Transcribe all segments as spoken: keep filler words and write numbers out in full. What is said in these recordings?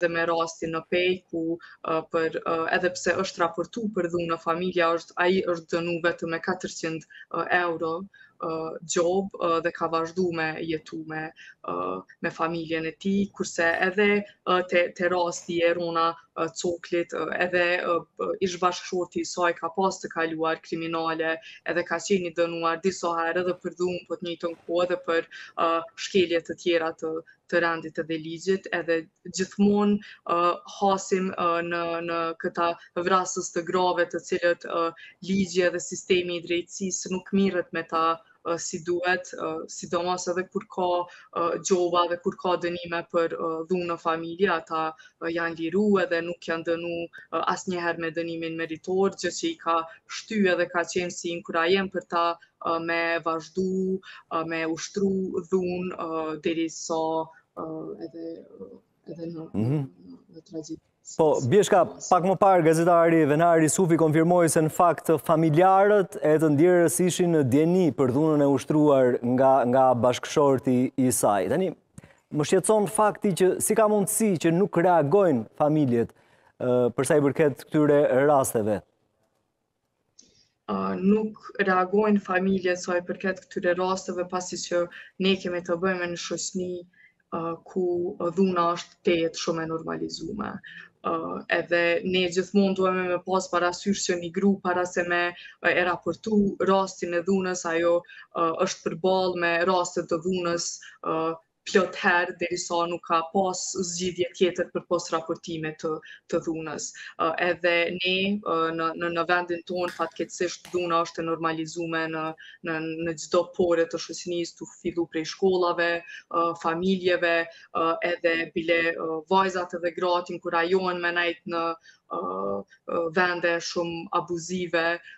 dhe me rastin në pej, ku uh, për, uh, edhe pse është raportu për dhuna familja, është, ai është dënu vetëm me katërqind uh, euro uh, gjob uh, dhe ka vazhdu me jetu me, uh, me familjen e ti, kurse edhe uh, te, te rasti e rona uh, coklit, uh, edhe uh, ish bashkëshorti i saj ka pas të kaluar kriminale, edhe ka qeni dënuar diso herë edhe për dhunë, po të njëjtën kohë edhe për uh, shkeljet të tjera të të rendit edhe ligjit, edhe gjithmonë uh, hasim uh, në, në këta vrasës të grave të cilët uh, ligje dhe sistemi I drejtësisë nuk mirët me ta uh, si duhet, uh, sidomos edhe kur ka uh, gjoba dhe kur ka dënime për uh, dhunë në familje, ata uh, janë liru edhe nuk janë dënu uh, asnjëherë me dënimin meritor, gjë që I ka shty edhe ka qenë si inkurajem për ta uh, me vazhdu, uh, me ushtru dhunë uh, derisa edhe edhe në tragjedi. Po, Bjeshka, pak më parë gazetari Venari Sufi konfirmoi se në fakt familjarët e të ndjerës ishin në djeni për dhunën e ushtruar nga nga bashkëshorti I saj. Tani, më shqetëson fakti që si ka mundësi që nuk reagojnë familjet për sa I përket këtyre rasteve. Uh, nuk reagojnë familjet sa I përket këtyre rasteve pasi që ne kemi të bëjmë në shoqëni Uh, ku dhuna është tejet shumë e normalizume. Uh, edhe ne gjithmonë duhemi me pas parasysh që një grup para se me uh, e raportu rastin e dhunës, ajo uh, është përballë me rastet të dhunës uh, plot herë derisa nuk ka pas zgjidhje tjetër përpos raportimit të, të dhunës. Uh, edhe ne uh, në, në vendin tonë fatkeqësisht dhuna është e normalizuar në në në çdo pore të shoqënisë, të fillu prej shkollave, uh, familjeve, uh, edhe bile uh, vajzat edhe gratë inkurajohen me nejt në uh, vende shumë abuzive.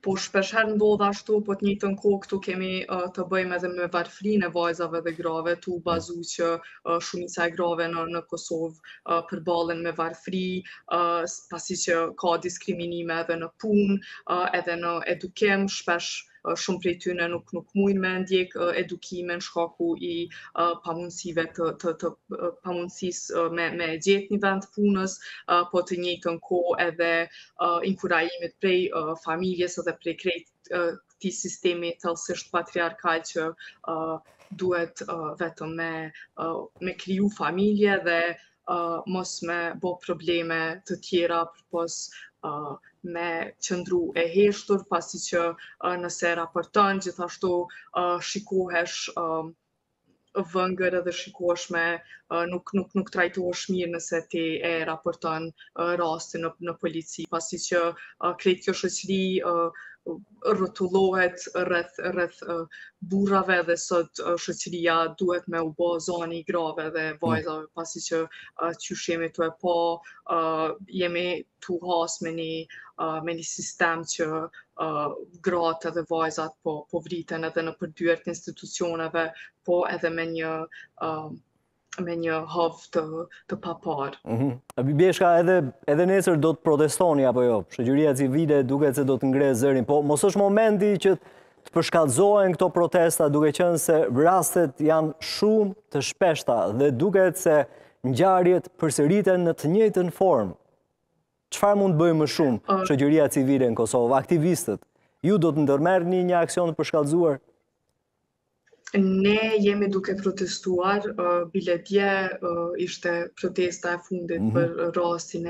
Po shpeshherë ndodh ashtu, po të njëjtën kohë këtu kemi uh, të bëjmë edhe me varfërinë e vajzave dhe grave, tu bazu që uh, shumica e grave në, në Kosovë uh, përballen me varfëri, uh, pasi që ka diskriminime edhe në punë, uh, edhe në edukim, shpesh uh, shumë prej tyre nuk nuk mujnë me ndjek uh, edukimin shkaku I uh, pamundësive të të, të uh, pamundësisë uh, me me gjetë një vend punës, uh, po të njëjtën kohë edhe uh, inkurajimit prej uh, familjes edhe prej krejt uh, këtij sistemi thellësisht patriarkal që uh, duhet uh, vetëm me uh, me kriju familje dhe uh, mos me bo probleme të tjera përpos uh, me qëndru e heshtur, pasi që uh, nëse raporton gjithashtu uh, shikohesh uh, vëngër edhe shikosh me nuk nuk nuk trajtohesh mirë nëse ti e raporton rastin në, në polici, pasi që krejt kjo shoqëri rrotullohet rreth rreth burrave dhe sot shoqëria duhet me u bë zoni I grave dhe vajzave, pasi që qysh jemi tu e pa, jemi tu has me një me një sistem që uh, gratë dhe vajzat po, po vriten edhe në përdyert institucioneve, po edhe me një uh, me një hov të, të papar. Mm-hmm. Bjeshka, edhe, edhe nesër do të protestoni apo jo? Shoqëria civile duket se do të ngre zërin, po mos është momenti që të përshkallëzohen këto protesta, duke qenë se rastet janë shumë të shpeshta dhe duket se ngjarjet përsëriten në të njëjtën formë. Çfarë mund të bëjë më shumë shoqëria civile në Kosovë, aktivistët? Ju do të ndërmerrni një aksion të përshkallëzuar? Ne jemi duke protestuar, bile dje ishte protesta e fundit për rastin e